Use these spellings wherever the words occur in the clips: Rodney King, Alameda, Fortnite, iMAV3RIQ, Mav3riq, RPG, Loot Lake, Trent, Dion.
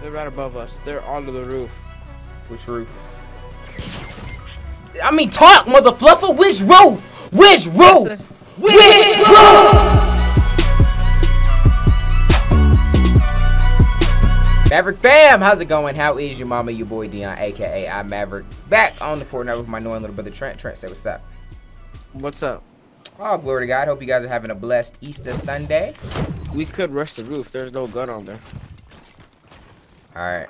They're right above us. They're onto the roof. Which roof? I mean, talk, mother fluffer. Which roof? Which roof? Which roof? Maverick fam, how's it going? How is your mama? Your boy Dion, aka I Maverick, back on the Fortnite with my annoying little brother Trent. Trent, say what's up. What's up? Oh, glory to God. Hope you guys are having a blessed Easter Sunday. We could rush the roof. There's no gun on there. All right.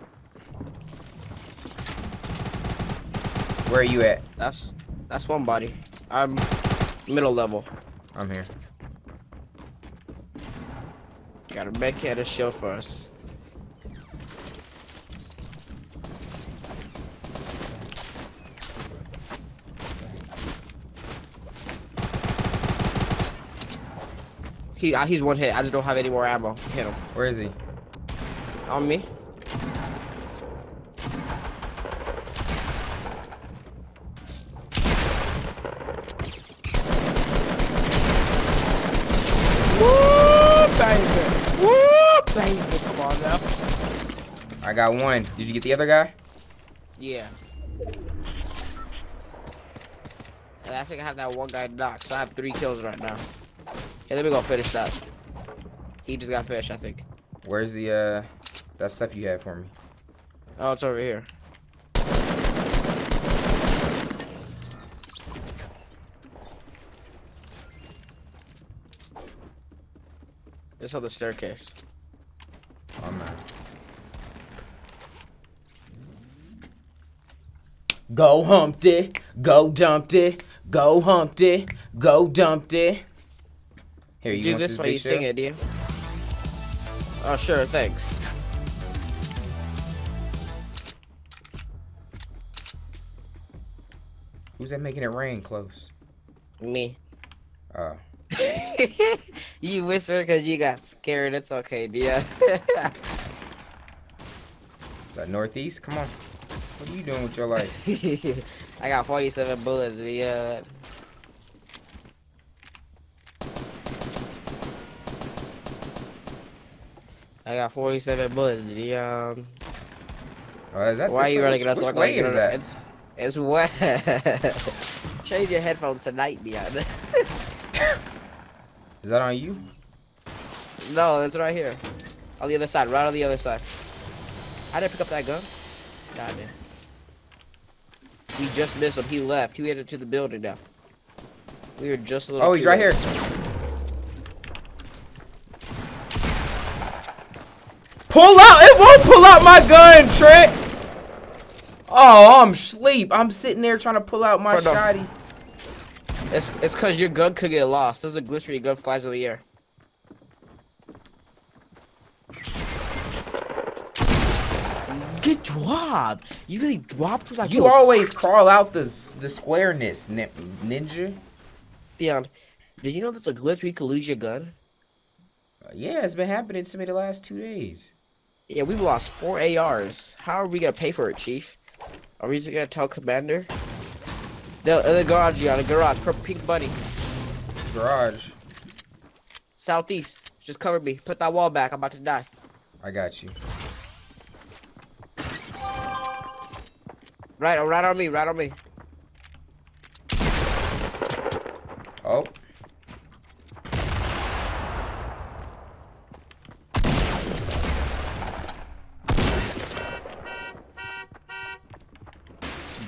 Where are you at? That's one body. I'm middle level. I'm here. Got a med kit and a shield for us. He's one hit. I just don't have any more ammo. Hit him. Where is he? On me. Woo, baby. Woo, baby. Come on now. I got one. Did you get the other guy? Yeah. And I think I have that one guy knocked, so I have 3 kills right now. Hey, let me go finish that. He just got finished, I think. Where's the, that stuff you had for me? Oh, it's over here. It's on the staircase. Oh, man. Go humped it. Go dumped it. Go humped it. Go dumped it. Here, you do this while you sing it, do you? Oh, sure, thanks. Who's that making it rain close? Me. Oh. You whispered because you got scared. It's okay, Dia. Is that northeast? Come on. What are you doing with your life? I got 47 bullets, Dia. I got 47 bullets. Why are you running us like that? It's wet. Change your headphones tonight, Dion. Is that on you? No, that's right here. On the other side, right on the other side. I didn't pick up that gun. Nah, man. We just missed him. He left. He headed to the building now. We were just a little. Oh, he's right here. Pull out! It won't pull out my gun, Trent! Oh, I'm asleep. I'm sitting there trying to pull out my shotty. It's because your gun could get lost. There's a glitch where your gun flies in the air. Good job! You really dropped with that. You always crawl out the squareness, ninja. Dion, did you know there's a glitch where you could lose your gun? Yeah, it's been happening to me the last 2 days. Yeah, we've lost 4 ARs. How are we gonna pay for it, Chief? Are we just gonna tell Commander? The garage, yeah, the garage. Purple pink bunny. Garage. Southeast. Just cover me. Put that wall back. I'm about to die. I got you. Right, right on me. Right on me. Oh.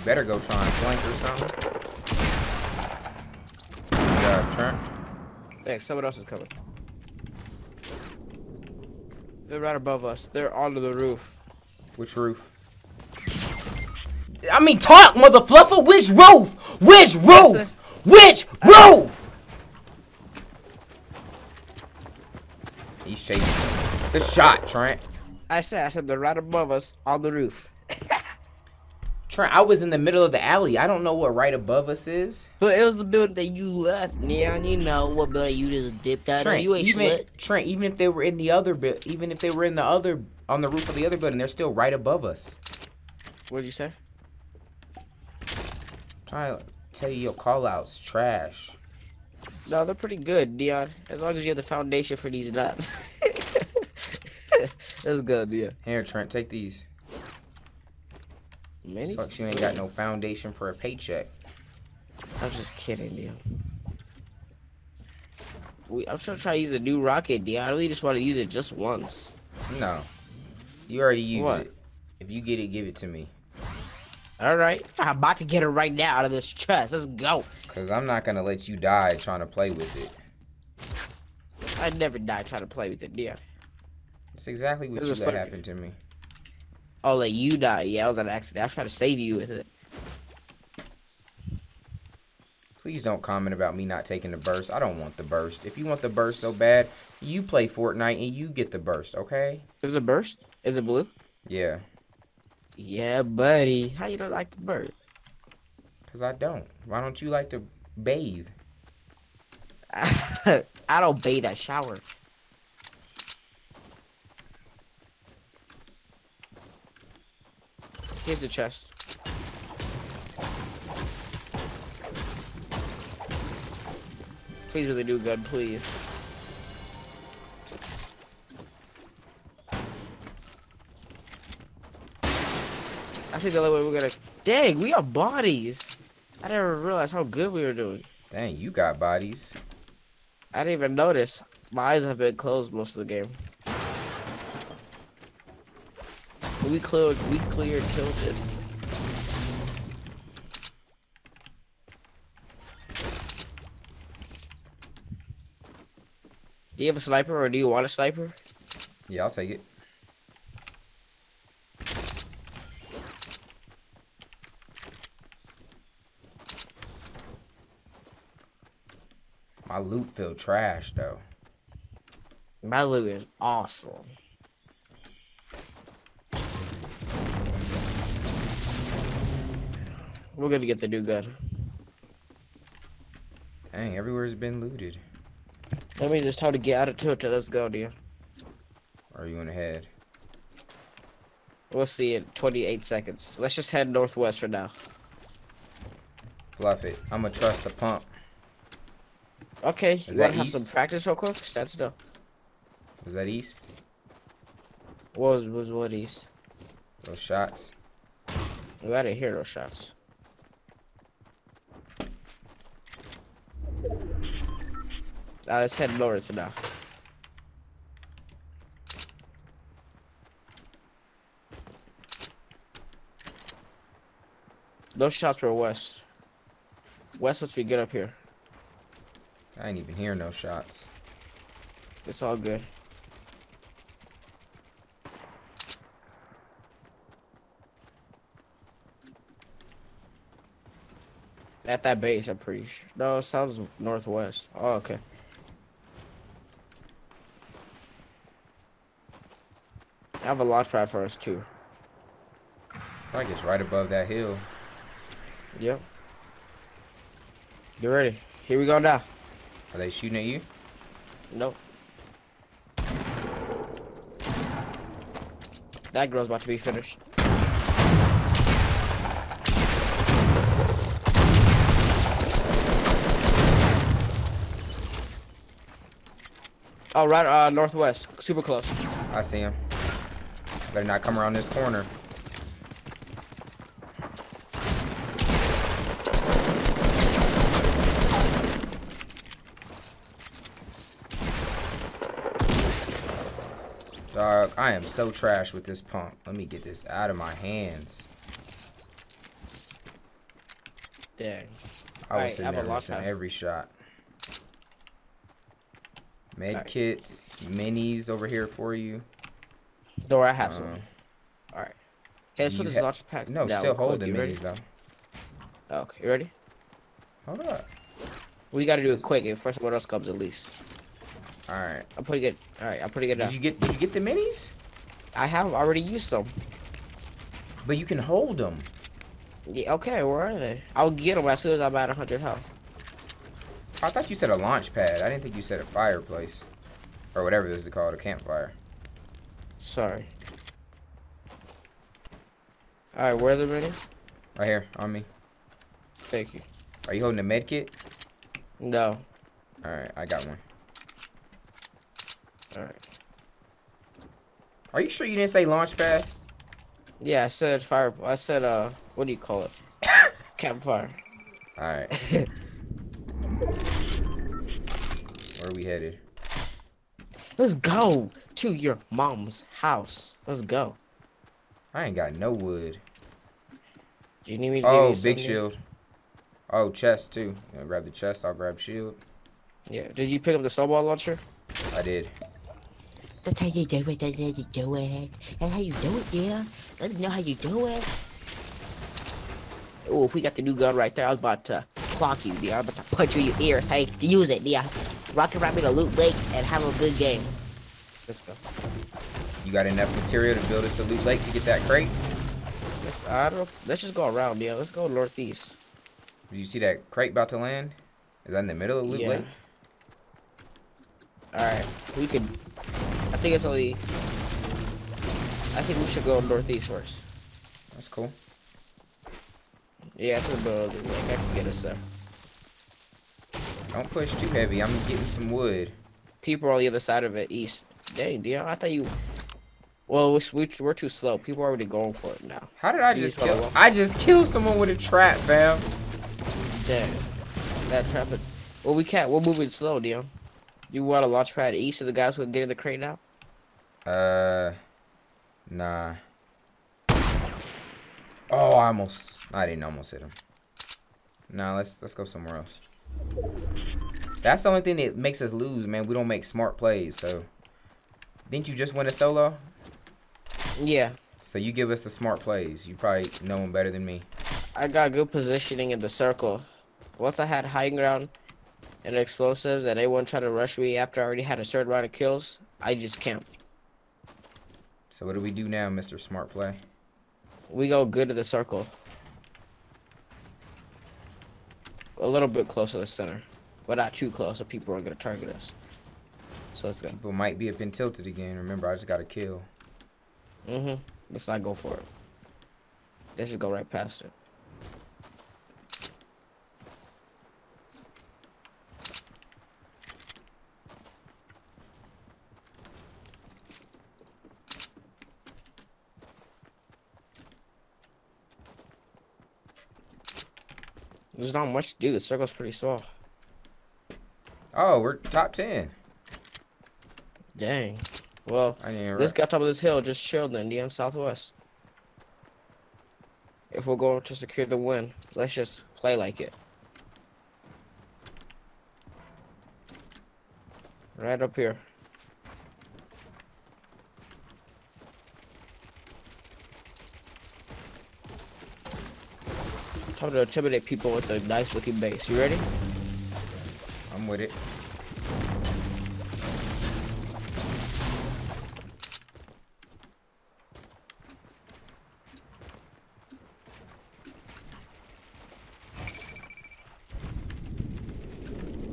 Better go try and flank or something. Good job, Trent. Thanks, someone else is coming. They're right above us. They're onto the roof. Which roof? I mean, talk, mother fluffer. Which roof? Which roof? Which roof? He's chasing. Good shot, Trent. I said they're right above us on the roof. Trent, I was in the middle of the alley. I don't know what right above us is. But it was the building that you left, Neon. You know what building you just dipped out of. You ain't slick. Trent, even if they were in the other bit, even if they were in the other, on the roof of the other building, they're still right above us. What did you say? Trying to tell you your call-outs trash. No, they're pretty good, Neon. As long as you have the foundation for these nuts. That's good, yeah. Here, Trent, take these. Many sucks you ain't got no foundation for a paycheck. I'm just kidding, Dion. I'm trying to use a new rocket, Dion. I really just want to use it just once. No. You already used it. If you get it, give it to me. Alright. I'm about to get it right now out of this chest. Let's go. Because I'm not going to let you die trying to play with it. I never die trying to play with it, Dion. That's exactly what that happened to me. Oh, like you die. Yeah, I was on an accident. I was trying to save you with it. Please don't comment about me not taking the burst. I don't want the burst. If you want the burst so bad, you play Fortnite and you get the burst, okay? There's a burst? Is it blue? Yeah. Yeah, buddy. How you don't like the burst? Because I don't. Why don't you like to bathe? I don't bathe. I shower. Here's the chest. Please really do good, please. I think the only way we're gonna... Dang, we have bodies! I never realized how good we were doing. Dang, you got bodies. I didn't even notice. My eyes have been closed most of the game. We cleared tilted. Do you have a sniper, or do you want a sniper? Yeah, I'll take it. My loot feel trash, though. My loot is awesome. We're gonna get the new gun. Dang, everywhere's been looted. That means it's how to get out of tilter. Let's go, Dion. Are you gonna head? We'll see in 28 seconds. Let's just head northwest for now. Bluff it. I'ma trust the pump. Okay, you wanna have some practice real quick? Stand still. Was that east? What east? Those shots. We gotta hear those shots. Let's head north for now. Those shots were west. West once we get up here. I ain't even hear no shots. It's all good. At that base, I'm pretty sure. No, it sounds northwest. Oh, okay. I have a launch pad for us, too. I think it's right above that hill. Yep. Get ready. Here we go now. Are they shooting at you? Nope. That girl's about to be finished. Oh, right, northwest. Super close. I see him. Better not come around this corner. Dog, I am so trash with this pump. Let me get this out of my hands. Dang. I was in there missing every shot. Med kits, minis over here for you. Door, I have some. All right. Hey, let's put this launch pack. No, still holding minis though. Okay, you ready? Hold up. We gotta do it quick. If first one else comes, at least. All right. I'm putting it. All right, I'm putting it down. Did you get the minis? I have already used them. But you can hold them. Yeah. Okay. Where are they? I'll get them as soon as I'm at 100 health. I thought you said a launch pad. I didn't think you said a fireplace, or whatever this is called, a campfire. Sorry. All right, where are the minis? Right here, on me. Thank you. Are you holding a med kit? No. All right, I got one. All right. Are you sure you didn't say launch pad? Yeah, I said fire. I said what do you call it? Campfire. All right. Where are we headed? Let's go to your mom's house. Let's go. I ain't got no wood. Do you need me to give you something? Oh, big shield. Oh, chest too. I'll grab the chest. I'll grab shield. Yeah. Did you pick up the snowball launcher? I did. That's how you do it. That's how you do it. That's how you do it, yeah. Let me know how you do it. Oh, if we got the new gun right there, I was about to clock you, yeah. I was about to punch you in your ears. Hey, use it, yeah. Rocket ride me to Loot Lake and have a good game. Let's go. You got enough material to build us to Loot Lake to get that crate? Let's just go around, yeah. Let's go northeast. Did you see that crate about to land? Is that in the middle of Loot Lake? All right, we could. I think it's only. I think we should go northeast first. That's cool. Yeah, it's a little bit like I can get us there. Don't push too heavy. I'm getting some wood. People are on the other side of it, east. Dang, Dion, I thought you. Well, we're too slow. People are already going for it now. How did I just kill? I just killed someone with a trap, fam. Damn, that trap. Well, we can't. We're moving slow, Dion. You want a launch pad east of the guys who can get in the crate now? Nah. Oh, I didn't almost hit him. Nah, let's go somewhere else. That's the only thing that makes us lose, man. We don't make smart plays, so. Didn't you just win a solo? Yeah. So you give us the smart plays. You probably know them better than me. I got good positioning in the circle. Once I had high ground and explosives, and everyone tried to rush me after I already had a third round of kills, I just camped. So what do we do now, Mr. Smart Play? We go good to the circle. A little bit closer to the center, but not too close, or people are going to target us. So let's go. People might be up and tilted again. Remember, I just got a kill. Mm-hmm. Let's not go for it. They should go right past it. There's not much to do. The circle's pretty small. Oh, we're top 10. Dang. Well, this guy top of this hill just chilled in the southwest. If we're going to secure the win, let's just play like it. Right up here. Time to intimidate people with a nice looking base. You ready? I'm with it.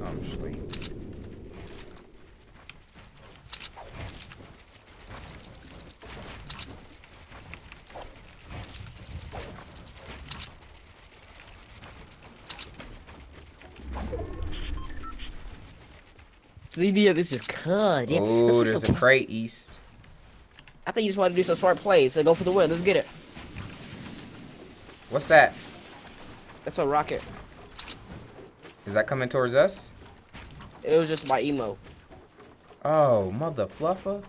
I'm sleepy. Yeah, this is good. Yeah. Oh, there's a crate east. I think you just want to do some smart plays and go for the win. Let's get it. What's that? That's a rocket. Is that coming towards us? It was just my emo. Oh, mother fluffer.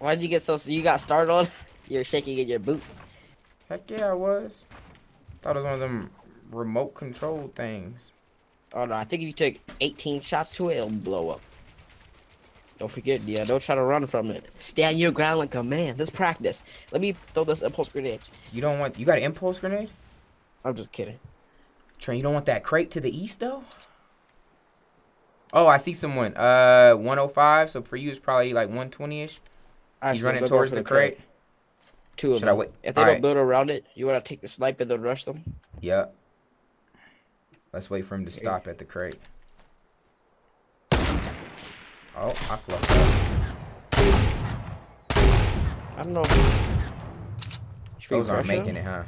Why did you get so you got started on? You're shaking in your boots. Heck yeah, I was. Thought it was one of them remote control things. Oh no, I think if you take 18 shots to it, it'll blow up. Don't forget, yeah, don't try to run from it. Stand your ground like a man. Let's practice. Let me throw this impulse grenade. You got an impulse grenade? I'm just kidding. Trent, you don't want that crate to the east though? Oh, I see someone. 105, so for you it's probably like 120-ish. He's running towards the crate. Two of them. Should I wait? If they don't build around it, you wanna take the sniper and then rush them? Yep. Let's wait for him to stop at the crate. Oh, I fluffed up. I don't know. Those aren't making it, huh?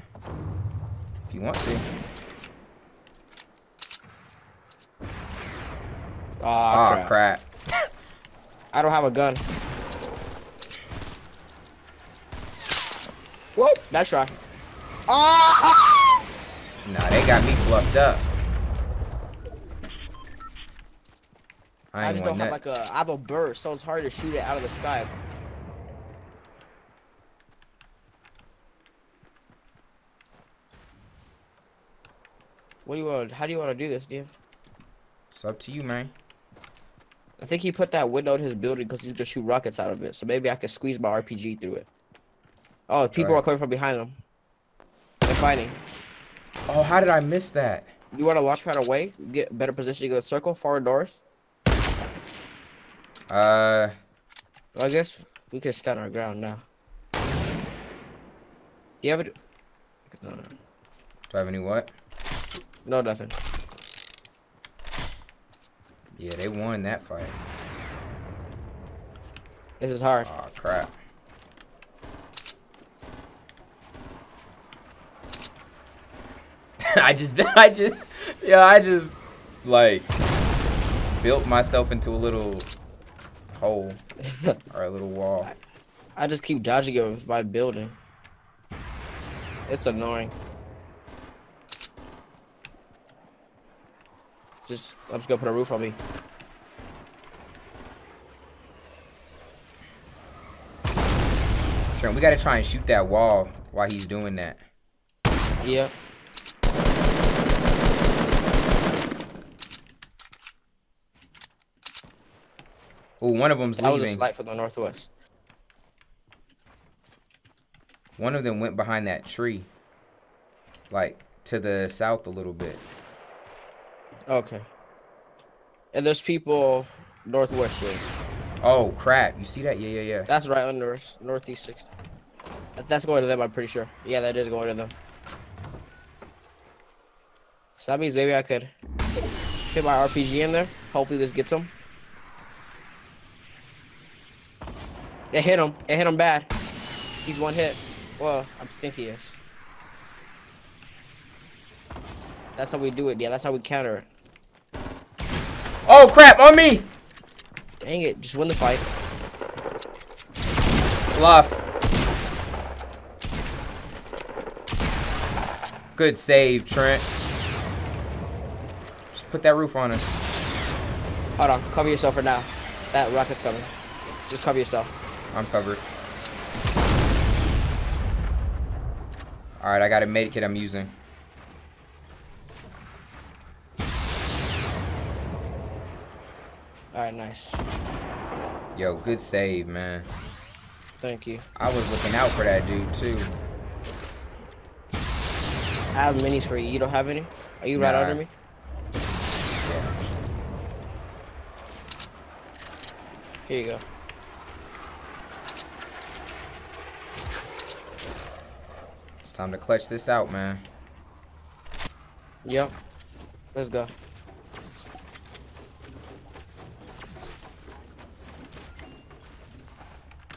If you want to. Oh crap. I don't have a gun. Whoop! Nice try. Ah! Nah, they got me fluffed up. I just don't have like a. I have a burst, so it's hard to shoot it out of the sky. What do you want? How do you want to do this, dude? It's up to you, man. I think he put that window in his building because he's gonna shoot rockets out of it. So maybe I can squeeze my RPG through it. Oh, people are coming from behind them. They're fighting. Oh, how did I miss that? You want to launch pad away? Get better position to go to the circle, far north. Well, I guess we can stand our ground now. You have a... No, no. Do I have any what? No, nothing. Yeah, they won that fight. This is hard. Oh, crap. I just like built myself into a little hole or a little wall. I just keep dodging it with my building. It's annoying. I'm just gonna put a roof on me. Trent, we gotta try and shoot that wall while he's doing that. Yeah. Oh, one of them's leaving. That was a slight from the northwest. One of them went behind that tree. Like, to the south a little bit. Okay. And there's people northwest here. Oh, crap. You see that? Yeah, yeah, yeah. That's right under us. Northeast 6. That's going to them, I'm pretty sure. Yeah, that is going to them. So that means maybe I could fit my RPG in there. Hopefully this gets them. It hit him. It hit him bad. He's one hit. Well, I think he is. That's how we do it. Yeah, that's how we counter it. Oh, crap. On me. Dang it. Just win the fight. Bluff. Good save, Trent. Just put that roof on us. Hold on. Cover yourself for now. That rocket's coming. Just cover yourself. I'm covered. Alright, I got a medkit I'm using. Alright, nice. Yo, good save, man. Thank you. I was looking out for that dude, too. I have minis for you. You don't have any? Are you right under me? Yeah. Here you go. Time to clutch this out, man. Yep. Let's go.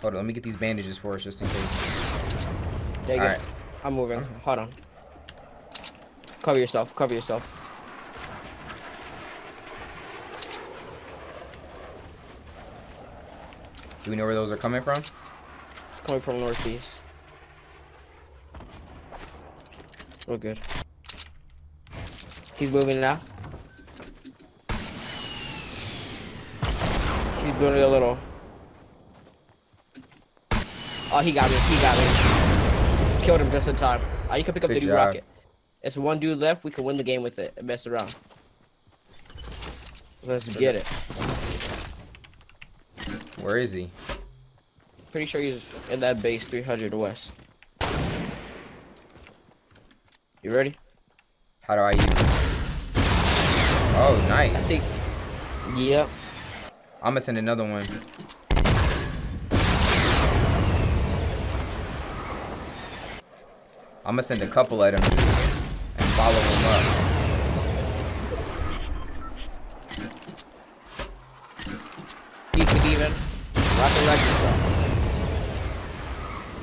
Hold on, let me get these bandages for us just in case. There you go. Right. I'm moving. Okay. Hold on. Cover yourself. Cover yourself. Do we know where those are coming from? It's coming from northeast. We're good. He's moving now. He's building a little. Oh, he got me. He got me. Killed him just in time. Oh, you can pick up the new rocket. It's one dude left. We can win the game with it and mess around. Let's get it. Where is he? Pretty sure he's in that base 300 west. You ready? How do I use it? Oh, nice. I think... Yep. I'm gonna send another one. I'm gonna send a couple at him and follow him up. You could even rock and wreck yourself.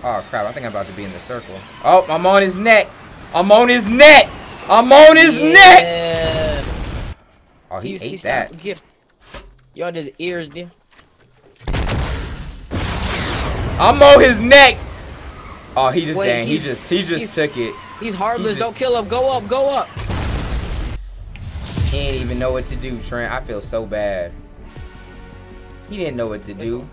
Oh, crap. I think I'm about to be in the circle. Oh, I'm on his neck. I'm on his neck! I'm on his neck! Oh, he ate that. Y'all his ears, dude. I'm on his neck! Oh, he just dang, he just took it. He's heartless. Don't kill him. Go up, go up. He didn't even know what to do, Trent. I feel so bad. He didn't know what to do.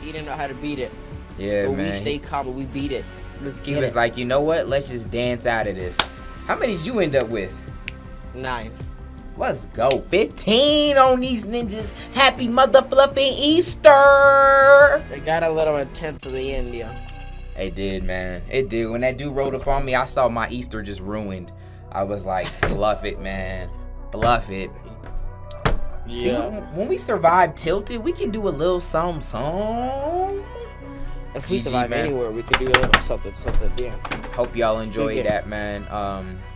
He didn't know how to beat it. Yeah, but man. We stay calm, but we beat it. Let's get it. He was like, you know what? Let's just dance out of this. How many did you end up with? 9. Let's go. 15 on these ninjas. Happy motherfluffing Easter. They got a little intense at the end, yeah. It did, man. It did. When that dude rolled up on me, I saw my Easter just ruined. I was like, bluff it, man. Bluff it. Yeah. See, when we survive Tilted, we can do a little something. If we survive anywhere, we can do a little something, yeah. Hope y'all enjoyed that, man.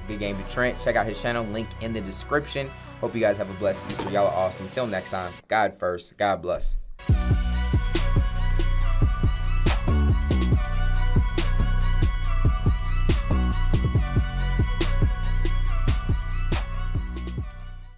Big game to Trent. Check out his channel. Link in the description. Hope you guys have a blessed Easter. Y'all are awesome. Till next time, God first. God bless.